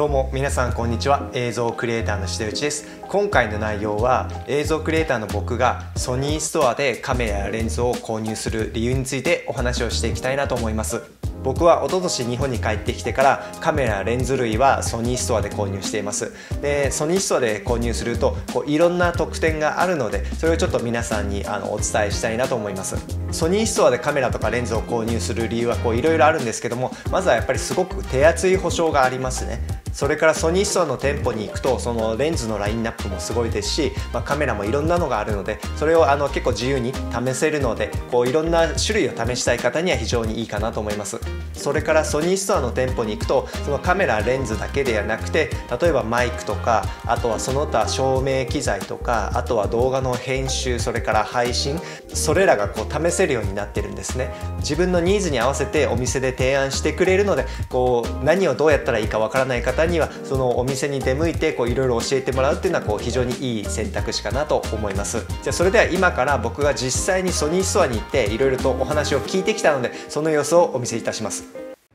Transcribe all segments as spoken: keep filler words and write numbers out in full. どうも皆さんこんにちは。映像クリエイターの下内です。今回の内容は映像クリエイターの僕がソニーストアでカメラやレンズを購入する理由についてお話をしていきたいなと思います。僕は一昨年日本に帰ってきてからカメラやレンズ類はソニーストアで購入しています。でソニーストアで購入するとこういろんな特典があるので、それをちょっと皆さんにあのお伝えしたいなと思います。ソニーストアでカメラとかレンズを購入する理由はこういろいろあるんですけども、まずはやっぱりすごく手厚い保証がありますね。それからソニーストアの店舗に行くとそのレンズのラインナップもすごいですし、まあ、カメラもいろんなのがあるので、それをあの結構自由に試せるので、こういろんな種類を試したい方には非常にいいかなと思います。それからソニーストアの店舗に行くとそのカメラレンズだけではなくて、例えばマイクとか、あとはその他照明機材とか、あとは動画の編集、それから配信、それらがこう試せるようになってるんですね。自分のニーズに合わせてお店で提案してくれるので、こう何をどうやったらいいかわからない方にはそのお店に出向いていろいろ教えてもらうっていうのはこう非常にいい選択肢かなと思います。じゃあそれでは今から僕が実際にソニーストアに行っていろいろとお話を聞いてきたので、その様子をお見せいたします。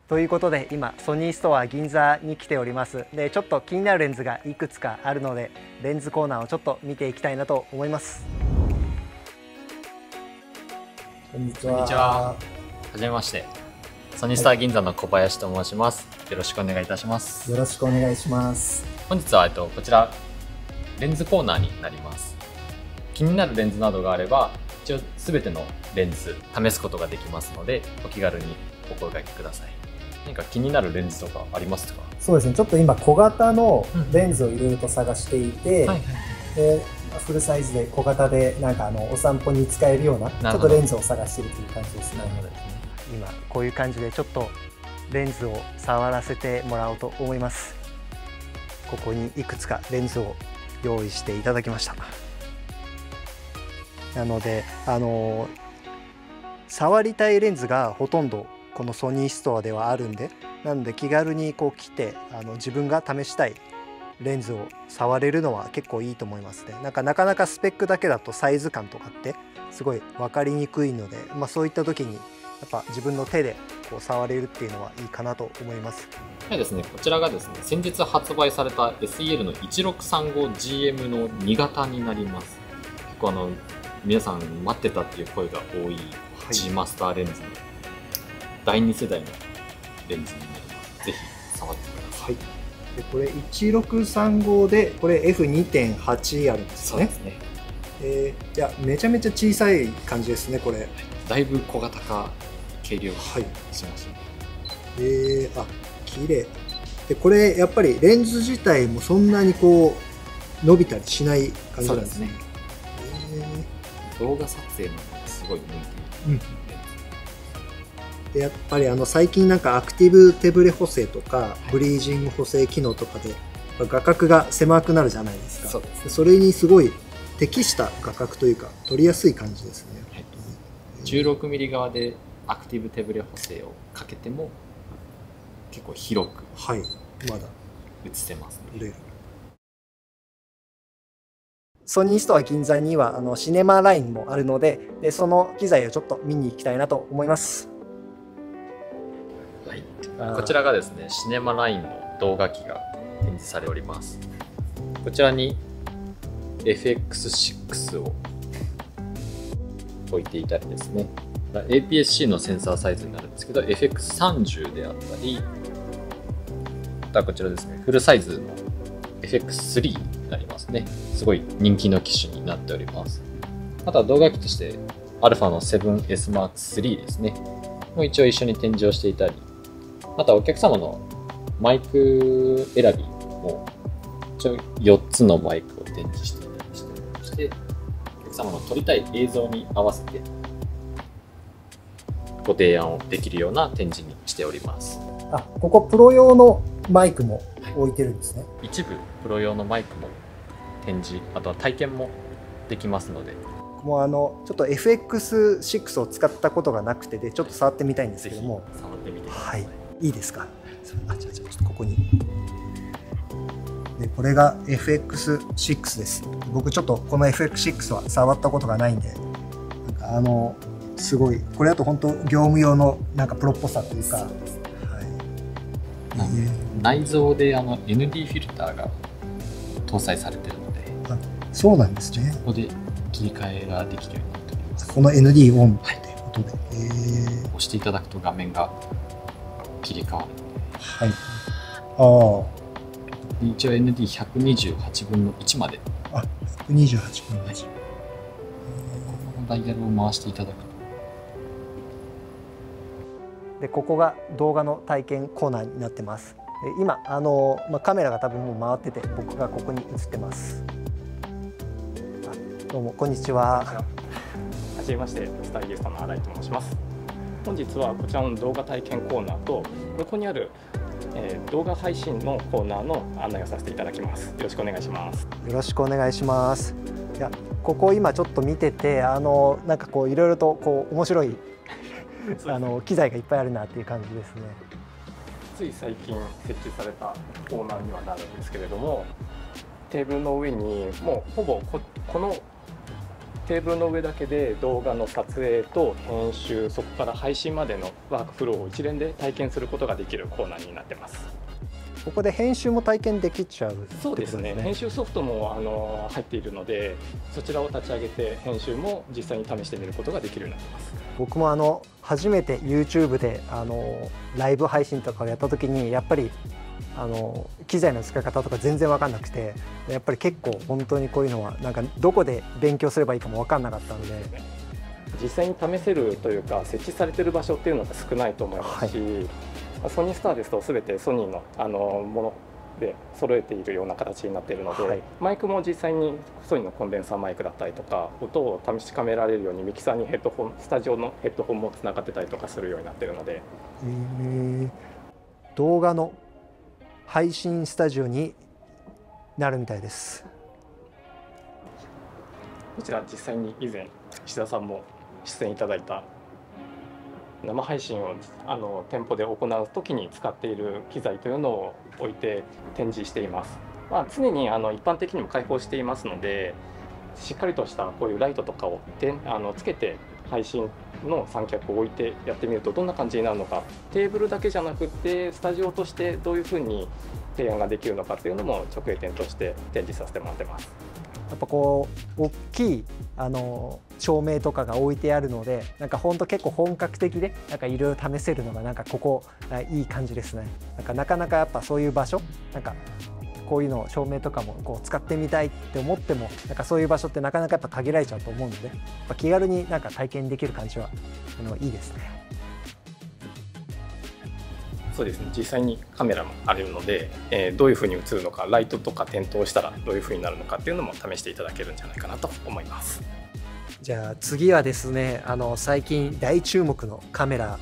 ということで今ソニーストア銀座に来ております。でちょっと気になるレンズがいくつかあるので、レンズコーナーをちょっと見ていきたいなと思います。こんにちは。こんにちは。はじめまして。ソニーストア銀座の小林と申します。よろしくお願いいたします。よろしくお願いします。本日はえっとこちらレンズコーナーになります。気になるレンズなどがあれば、一応すべてのレンズ試すことができますので、お気軽にお声掛けください。何か気になるレンズとかありますか？そうですね。ちょっと今小型のレンズをいろいろと探していて、うんはいはい、でフルサイズで小型でなんかあのお散歩に使えるようなちょっとレンズを探しているという感じですね。なるほど。今こういう感じでちょっとレンズを触らせてもらおうと思います。ここにいくつかレンズを用意していただきました。なのであの触りたいレンズがほとんどこのソニーストアではあるんで、なので気軽にこう来てあの自分が試したいレンズを触れるのは結構いいと思いますね。なんかなかなかスペックだけだとサイズ感とかってすごい分かりにくいので、まあ、そういった時にやっぱ自分の手でこう触れるっていうのはいいかなと思います。はいですね、こちらがですね、先日発売された エスイーエル の いちろくさんごジーエム のに型になります。結構あの皆さん待ってたっていう声が多い G マスターレンズの、はい、だいに世代のレンズになります。ぜひ触ってください。はい、でこれいちろくさんごでこれ エフにてんはち あるんですね。そうですね。えー、いやめちゃめちゃ小さい感じですねこれ。はい、だいぶ小型化。軽量しましたね。はい、えー、あ、綺麗。で、これやっぱりレンズ自体もそんなにこう伸びたりしない感じなんですね。そうですね。えー、動画撮影なんかすごい向いている。うん、でやっぱりあの最近なんかアクティブ手ブレ補正とかブリージング補正機能とかで画角が狭くなるじゃないですか。そうですね。それにすごい適した画角というか撮りやすい感じですね。はい、じゅうろくミリ側でアクティブ手ブレ補正をかけても結構広くはいまだ映せますね。ソニーストア銀座にはあのシネマラインもあるの で, でその機材をちょっと見に行きたいなと思います。はい、こちらがですねシネマラインの動画機が展示されております。こちらに エフエックスシックス を置いていたりですね、エーピーエスシー のセンサーサイズになるんですけど エフエックスさんじゅう であったり、またこちらですねフルサイズの エフエックススリー になりますね。すごい人気の機種になっております。あとは動画機として α の セブンエスマークスリー ですねもう一応一緒に展示をしていたり、またお客様のマイク選びも一応よっつのマイクを展示していたりしておりまして、お客様の撮りたい映像に合わせてご提案をできるような展示にしております。あ、ここプロ用のマイクも置いてるんですね。はい、一部プロ用のマイクも展示、あとは体験もできますので、もうあのちょっと エフエックスシックス を使ったことがなくてでちょっと触ってみたいんですけども、はい、触ってみてください。はい、いいですか？あ、じゃあちょっとここにでこれが エフエックスシックス です。僕ちょっとこの エフエックスシックス は触ったことがないんで、なんかあのすごいこれだと本当業務用のなんかプロっぽさというか、はい、なんで内蔵であの エヌディー フィルターが搭載されてるので、あ、そうなんですね。ここで切り替えができるようになっております。この エヌディー オンということで、はい、えー、押していただくと画面が切り替わるので、はい、ああ、一応 エヌディーひゃくにじゅうはちぶんのいちまで、あ、ひゃくにじゅうはちぶんのいち、はい、ここのダイヤルを回していただくと。でここが動画の体験コーナーになってます。今あの、まあ、カメラが多分もう回ってて僕がここに映ってます。どうもこんにちは。はじめまして、スタイリストの新井と申します。本日はこちらの動画体験コーナーと向こうにある、えー、動画配信のコーナーの案内をさせていただきます。よろしくお願いします。よろしくお願いします。いや、ここ今ちょっと見てて、あのなんかこういろいろとこう面白いあの機材がいっぱいあるなっていう感じですね。つい最近設置されたコーナーにはなるんですけれども、テーブルの上にもうほぼ こ, このテーブルの上だけで動画の撮影と編集、そこから配信までのワークフローを一連で体験することができるコーナーになってます。ここで編集も体験できちゃう。そうですね。編集ソフトもあの入っているので、そちらを立ち上げて編集も実際に試してみることができるようになってます。僕もあの初めて ユーチューブ であのライブ配信とかをやった時に、やっぱりあの機材の使い方とか全然分かんなくて、やっぱり結構本当にこういうのはなんかどこで勉強すればいいかも分かんなかったので。実際に試せるというか、設置されている場所っていうのが少ないと思いますし、はい、ソニースターですと全てソニー の, あのもので揃えているような形になっているので、はい、マイクも実際にソニーのコンデンサーマイクだったりとか、音を試しかめられるようにミキサーにヘッドホン、スタジオのヘッドホンもつながってたりとかするようになっているので、えー、動画の配信スタジオになるみたいです。こちら実際に以前石田さんも出演いただいた生配信をあの店舗で行うときに使っている機材というのを置いて展示しています。まあ、常にあの一般的にも開放していますので、しっかりとしたこういうライトとかをであのつけて配信の三脚を置いてやってみるとどんな感じになるのか、テーブルだけじゃなくてスタジオとしてどういうふうに提案ができるのかというのも直営店として展示させてもらってます。やっぱこう大きいあの照明とかが置いてあるので、なんか本当結構本格的でなんかいろいろ試せるのがなんかここいい感じですね。なんかなかなかやっぱそういう場所、なんかこういうの照明とかもこう使ってみたいって思っても、なんかそういう場所ってなかなかやっぱ限られちゃうと思うので、やっぱ気軽になんか体験できる感じはあのいいですね。そうですね、実際にカメラもあるので、えー、どういうふうに映るのか、ライトとか点灯したらどういうふうになるのかっていうのも試していただけるんじゃないかなと思います。じゃあ次はですね、あの最近大注目のカメラ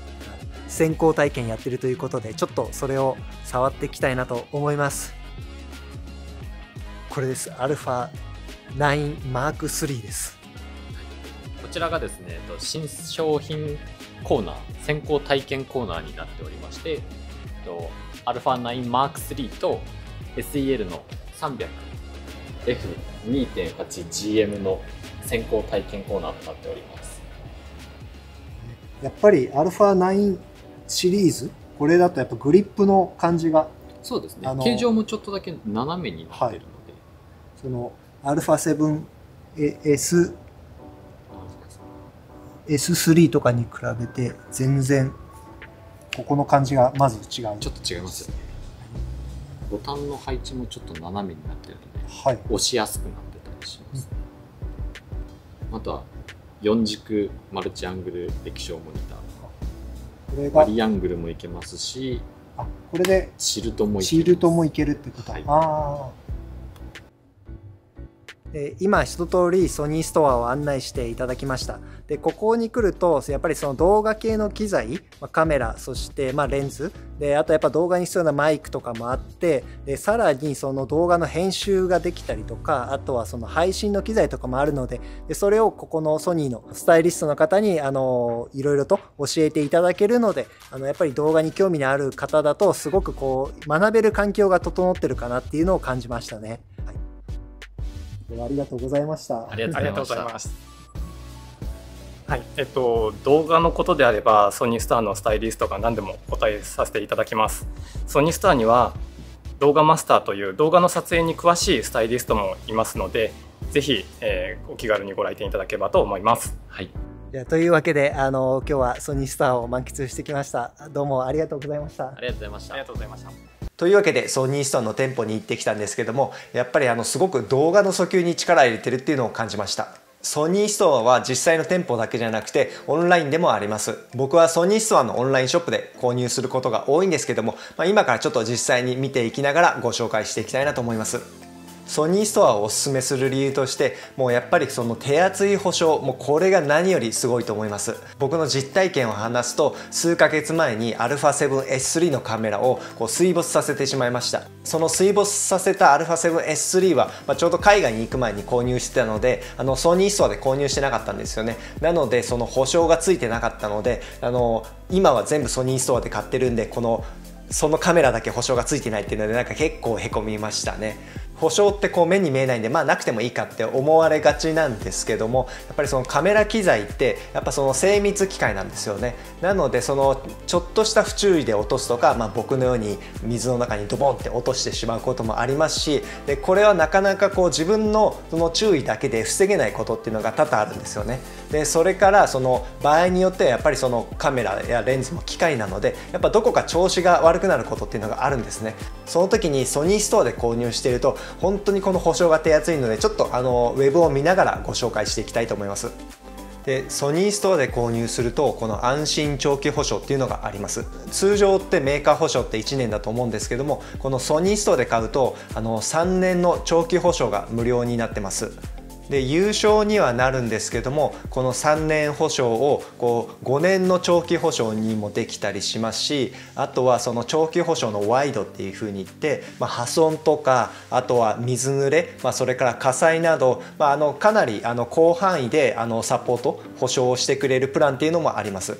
先行体験やってるということで、ちょっとそれを触っていきたいなと思います。これです。 アルファナインマークスリー です。こちらがですね、新商品コーナー先行体験コーナーになっておりまして、アルファナインマークスリー と エスイーエル の さんびゃくエフにーてんはちジーエム の先行体験コーナーとなっております。やっぱり アルファナイン シリーズ、これだとやっぱグリップの感じが、そうですね、形状もちょっとだけ斜めになっているので、はい、その アルファセブンエススリー とかに比べて全然ここの感じがまず違う。ちょっと違いますよね。ボタンの配置もちょっと斜めになってるので、はい、押しやすくなってたりします、うん、あとはよんじくマルチアングル液晶モニター、これがバリアングルもいけますし、あ、これでシルトもいける、シルトもいけるってこと、はい、ああ、今一通りソニーストアを案内していただきました。でここに来るとやっぱりその動画系の機材、カメラ、そしてまあレンズで、あとやっぱ動画に必要なマイクとかもあって、でさらにその動画の編集ができたりとか、あとはその配信の機材とかもあるの で, でそれをここのソニーのスタイリストの方にあのいろいろと教えていただけるので、あのやっぱり動画に興味のある方だとすごくこう学べる環境が整ってるかなっていうのを感じましたね。はい、ありがとうございました。ありがとうございます。はい、えっと、動画のことであればソニースターのスタイリストが何でもお答えさせていただきます。ソニースターには動画マスターという動画の撮影に詳しいスタイリストもいますので、ぜひ、えー、お気軽にご来店いただければと思います。はい。いや、というわけで、あの今日はソニースターを満喫してきました。どうもありがとうございました。ありがとうございました。ありがとうございました。というわけでソニーストアの店舗に行ってきたんですけども、やっぱりあのすごく動画の訴求に力を入れてるっていうのを感じました。ソニーストアは実際の店舗だけじゃなくてオンラインでもあります。僕はソニーストアのオンラインショップで購入することが多いんですけども、まあ、今からちょっと実際に見ていきながらご紹介していきたいなと思います。ソニーストアをおすすめする理由として、もうやっぱりその手厚い保証、もうこれが何よりすごいと思います。僕の実体験を話すと、数ヶ月前に α セブン エス スリー のカメラをこう水没させてしまいました。その水没させた α セブン エス スリー は、まあ、ちょうど海外に行く前に購入してたので、あのソニーストアで購入してなかったんですよね。なのでその保証がついてなかったので、あの今は全部ソニーストアで買ってるんで、このそのカメラだけ保証がついてないっていうので、なんか結構へこみましたね。保証ってこう目に見えないんで、まあなくてもいいかって思われがちなんですけども、やっぱりそのカメラ機材ってやっぱその精密機械なんですよね。なのでそのちょっとした不注意で落とすとか、まあ、僕のように水の中にドボンって落としてしまうこともありますし、でこれはなかなかこう自分のその注意だけで防げないことっていうのが多々あるんですよね。でそれからその場合によってはやっぱりそのカメラやレンズも機械なので、やっぱどこか調子が悪くなることっていうのがあるんですね。その時にソニーストアで購入していると本当にこの保証が手厚いので、ちょっとあのウェブを見ながらご紹介していきたいと思います。でソニーストアで購入すると、この安心長期保証っていうのがあります。通常ってメーカー保証っていちねんだと思うんですけども、このソニーストアで買うとあのさんねんの長期保証が無料になってます。で有償にはなるんですけども、このさんねん保証をこうごねんの長期保証にもできたりしますし、あとはその長期保証のワイドっていうふうにいって、まあ、破損とか、あとは水濡れ、まあ、それから火災など、まあ、あのかなりあの広範囲であのサポート保証をしてくれるプランっていうのもあります。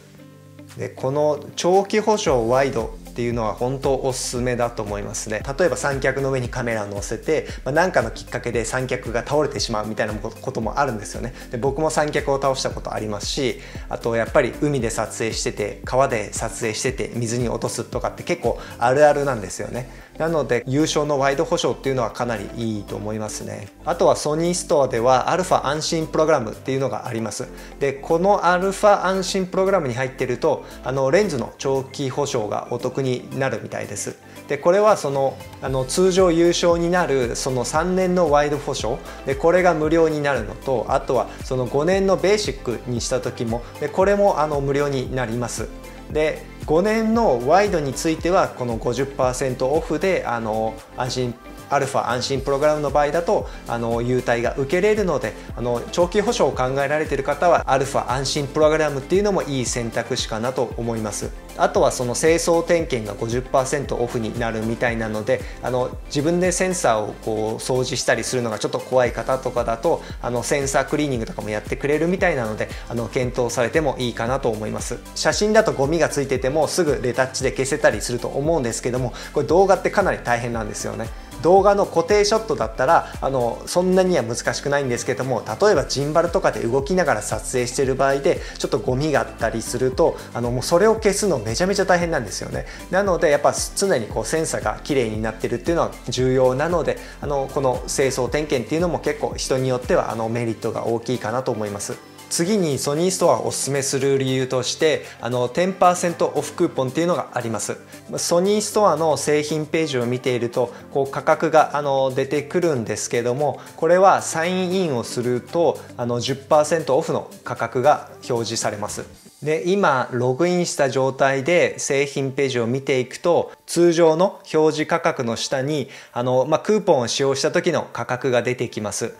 でこの長期保証ワイドっていうのは本当おすすめだと思いますね。例えば三脚の上にカメラを載せて、まあ、何かのきっかけで三脚が倒れてしまうみたいなこともあるんですよね。で僕も三脚を倒したことありますし、あとやっぱり海で撮影してて、川で撮影してて水に落とすとかって結構あるあるなんですよね。なので有償のワイド保証っていうのはかなりいいと思いますね。あとはソニーストアではアルファ安心プログラムっていうのがあります。でこのアルファ安心プログラムに入ってると、あのレンズの長期保証がお得になるみたいです。でこれはそのあの通常有償になるそのさんねんのワイド保証で、これが無料になるのと、あとはそのごねんのベーシックにした時もで、これもあの無料になります。でごねんのワイドについてはこの ごじゅっパーセント オフで、あの安心アルファ安心プログラムの場合だとあの優待が受けれるので、あの長期保証を考えられている方はアルファ安心プログラムっていうのもいい選択肢かなと思います。あとはその清掃点検が ごじゅっパーセント オフになるみたいなので、あの自分でセンサーをこう掃除したりするのがちょっと怖い方とかだと、あのセンサークリーニングとかもやってくれるみたいなので、あの検討されてもいいかなと思います。写真だとゴミがついててもすぐレタッチで消せたりすると思うんですけども、これ動画ってかなり大変なんですよね。動画の固定ショットだったらあのそんなには難しくないんですけども、例えばジンバルとかで動きながら撮影している場合でちょっとゴミがあったりすると、あのもうそれを消すのめちゃめちゃ大変なんですよね。なのでやっぱ常にこうセンサーが綺麗になってるっていうのは重要なので、あのこの清掃点検っていうのも結構人によってはあのメリットが大きいかなと思います。次にソニーストアをおすすめする理由として、あの じゅっパーセント オフクーポンっていうのがあります。ソニーストアの製品ページを見ているとこう価格があの出てくるんですけども、これはサインインをするとあの じゅっパーセント オフの価格が表示されます。で今ログインした状態で製品ページを見ていくと、通常の表示価格の下にあの、まあ、クーポンを使用した時の価格が出てきます。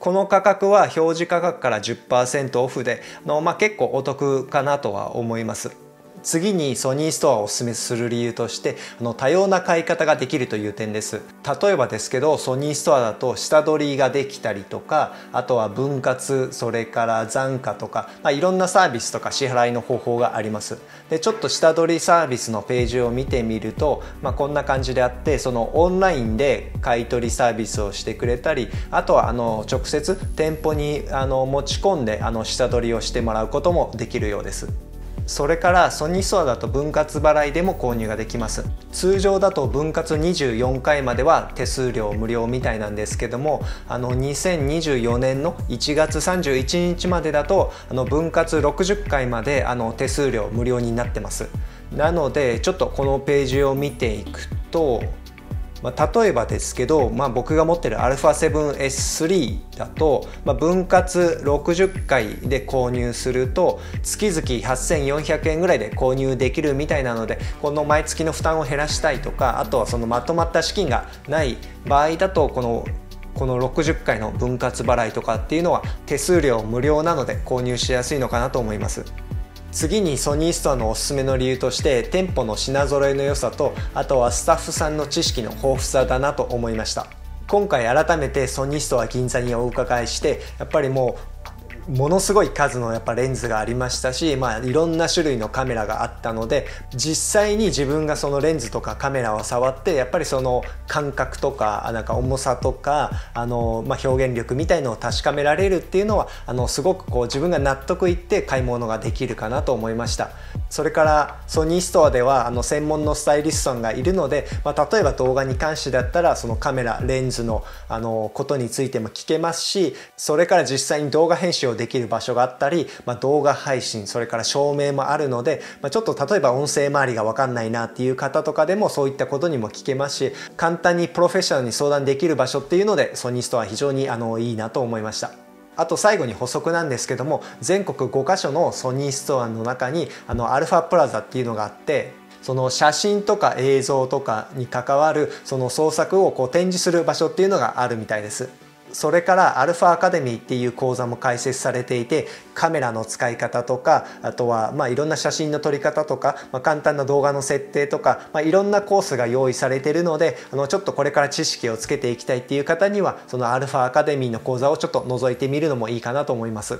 この価格は表示価格から じゅっパーセント オフで、あの、まあ、結構お得かなとは思います。次にソニーストアをおすすめする理由として、あの多様な買い方ができるという点です。例えばですけど、ソニーストアだと下取りができたりとか、あとは分割、それから残価とか、まあ、いろんなサービスとか支払いの方法があります。でちょっと下取りサービスのページを見てみると、まあ、こんな感じであって、そのオンラインで買い取りサービスをしてくれたり、あとはあの直接店舗にあの持ち込んであの下取りをしてもらうこともできるようです。それからソニーストアだと分割払いでも購入ができます。通常だと分割にじゅうよんかいまでは手数料無料みたいなんですけども、あのにせんにじゅうよねんのいちがつさんじゅういちにちまでだと、あの分割ろくじゅっかいまであの手数料無料になってます。なのでちょっとこのページを見ていくと、まあ、例えばですけど、まあ、僕が持ってる α セブン エス スリー だと、まあ、分割ろくじゅっかいで購入すると月々はっせんよんひゃくえんぐらいで購入できるみたいなので、この毎月の負担を減らしたいとか、あとはそのまとまった資金がない場合だとこのこのろくじゅっかいの分割払いとかっていうのは手数料無料なので購入しやすいのかなと思います。次にソニーストアのおすすめの理由として、店舗の品揃えの良さと、あとはスタッフさんの知識の豊富さだなと思いました。今回改めてソニーストア銀座にお伺いして、やっぱりもうものすごい数のやっぱレンズがありましたし、まあ、いろんな種類のカメラがあったので、実際に自分がそのレンズとかカメラを触って、やっぱりその感覚とか、なんか重さとか、あの、まあ、表現力みたいのを確かめられるっていうのは、あのすごくこう自分が納得いって買い物ができるかなと思いました。それからソニーストアではあの専門のスタイリストさんがいるので、まあ、例えば動画に関してだったらそのカメラ、レンズの、あのことについても聞けますし、それから実際に動画編集をできる場所があったり、まあ、動画配信、それから照明もあるので、まあ、ちょっと例えば音声周りが分かんないなっていう方とかでもそういったことにも聞けますし、簡単にプロフェッショナルに相談できる場所っていうのでソニーストア非常にあのいいなと思いました。あと最後に補足なんですけども、全国ごかしょのソニーストアの中にあのアルファプラザっていうのがあって、その写真とか映像とかに関わるその創作をこう展示する場所っていうのがあるみたいです。それからアルファアカデミーっていう講座も開設されていて、カメラの使い方とか、あとはまあいろんな写真の撮り方とか、まあ、簡単な動画の設定とか、まあ、いろんなコースが用意されているので、あのちょっとこれから知識をつけていきたいっていう方には、そのアルファアカデミーの講座をちょっと覗いてみるのもいいかなと思います。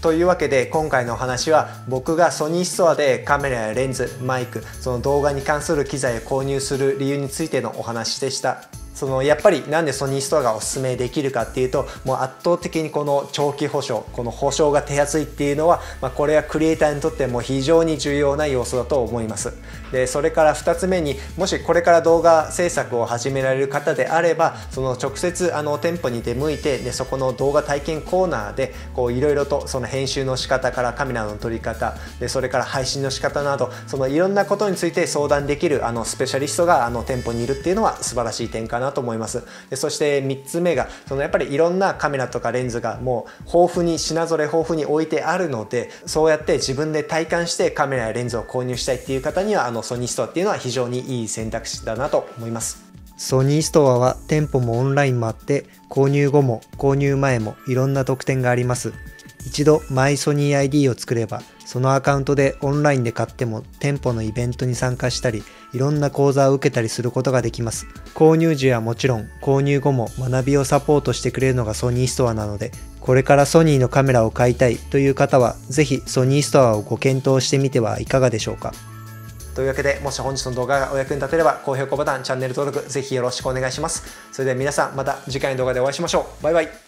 というわけで今回のお話は、僕がソニーストアでカメラやレンズ、マイク、その動画に関する機材を購入する理由についてのお話でした。そのやっぱりなんでソニーストアがおすすめできるかっていうと、もう圧倒的にこの長期保証、この保証が手厚いっていうのは、まあ、これはクリエイターにとっても非常に重要な要素だと思います。でそれからふたつめに、もしこれから動画制作を始められる方であれば、その直接あの店舗に出向いて、でそこの動画体験コーナーでいろいろとその編集の仕方からカメラの撮り方で、それから配信の仕方など、そのいろんなことについて相談できるあのスペシャリストがあの店舗にいるっていうのは素晴らしい点かなと思います。でそしてみっつめが、そのやっぱりいろんなカメラとかレンズがもう豊富に、品ぞれ豊富に置いてあるので、そうやって自分で体感してカメラやレンズを購入したいっていう方には、あのソニーストアっていうのは非常にいい選択肢だなと思います。ソニーストアは店舗もオンラインもあって、購入後も購入前もいろんな特典があります。一度マイソニー アイディー を作れば、そのアカウントでオンラインで買っても店舗のイベントに参加したり、いろんな講座を受けたりすることができます。購入時はもちろん、購入後も学びをサポートしてくれるのがソニーストアなので、これからソニーのカメラを買いたいという方は、ぜひソニーストアをご検討してみてはいかがでしょうか。というわけで、もし本日の動画がお役に立てれば、高評価ボタン、チャンネル登録、ぜひよろしくお願いします。それでは皆さん、また次回の動画でお会いしましょう。バイバイ。